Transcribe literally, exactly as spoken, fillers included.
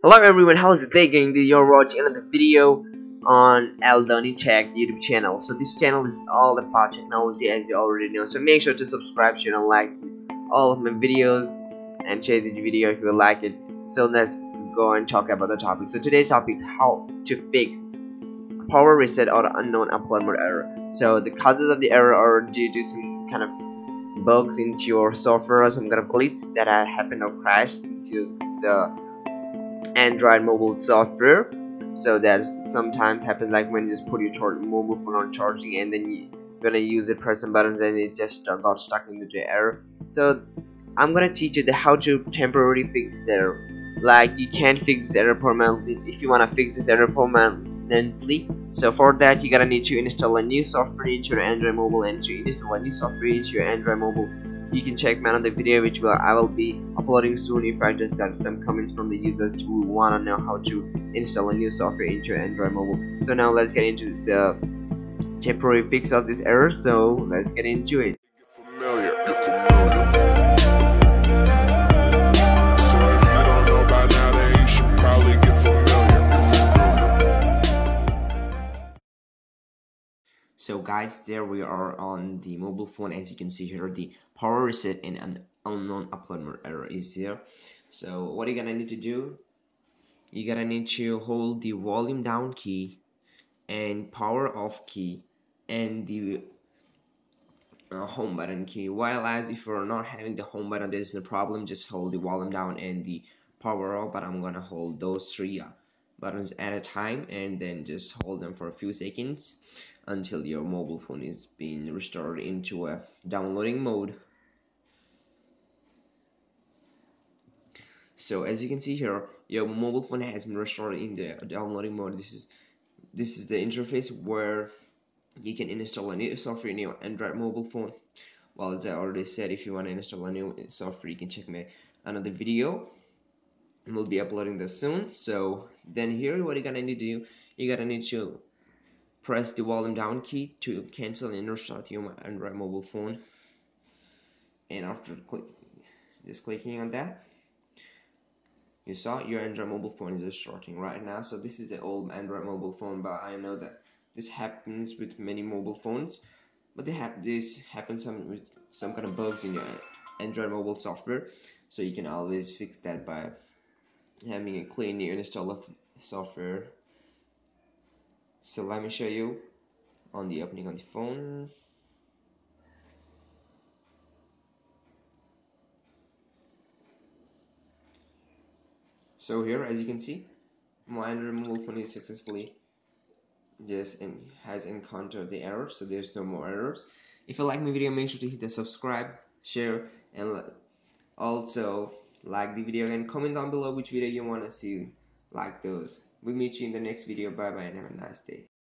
Hello everyone, how's it going? You're watching another video on L D O N I Tech YouTube channel. So this channel is all about technology, as you already know. So make sure to subscribe, share and like all of my videos, and share the video if you like it. So let's go and talk about the topic. So today's topic is how to fix power reset or unknown upload mode error. So the causes of the error are due to some kind of bugs into your software or some kind of glitch that happened or crashed into the Android mobile software. So that sometimes happens, like when you just put your mobile phone on charging and then you're gonna use it, press some buttons, and it just got stuck into the error. So I'm gonna teach you the how to temporarily fix this error. Like, you can't fix this error permanently. If you want to fix this error permanently, so for that you're gonna need to install a new software into your Android mobile, and to install a new software into your Android mobile, you can check my other video, which will, I will be uploading soon. If I just got some comments from the users who wanna know how to install a new software into your Android mobile. So now let's get into the temporary fix of this error. So let's get into it. So guys, there we are on the mobile phone. As you can see here, the power reset and an unknown upload mode error is there. So what you're gonna need to do, you're gonna need to hold the volume down key and power off key and the uh, home button key. While as if you're not having the home button, there's no problem, just hold the volume down and the power off. But I'm gonna hold those three uh, buttons at a time, and then just hold them for a few seconds until your mobile phone is being restored into a downloading mode. So as you can see here, your mobile phone has been restored in the downloading mode. This is this is the interface where you can install a new software in your Android mobile phone. Well, as I already said, if you want to install a new software, you can check my another video. We'll be uploading this soon. So then here, what you're gonna need to do, you're gonna need to press the volume down key to cancel and restart your Android mobile phone. And after click, just clicking on that, you saw your Android mobile phone is restarting right now. So this is the old Android mobile phone, but I know that this happens with many mobile phones. But they have this happens some with some kind of bugs in your Android mobile software. So you can always fix that by having a clean new install of software. So let me show you on the opening of the phone. So here, as you can see, my Android mobile phone is successfully just and has encountered the error. So there's no more errors. If you like my video, make sure to hit the subscribe, share, and also like the video and comment down below which video you want to see like those. We'll meet you in the next video. Bye bye and have a nice day.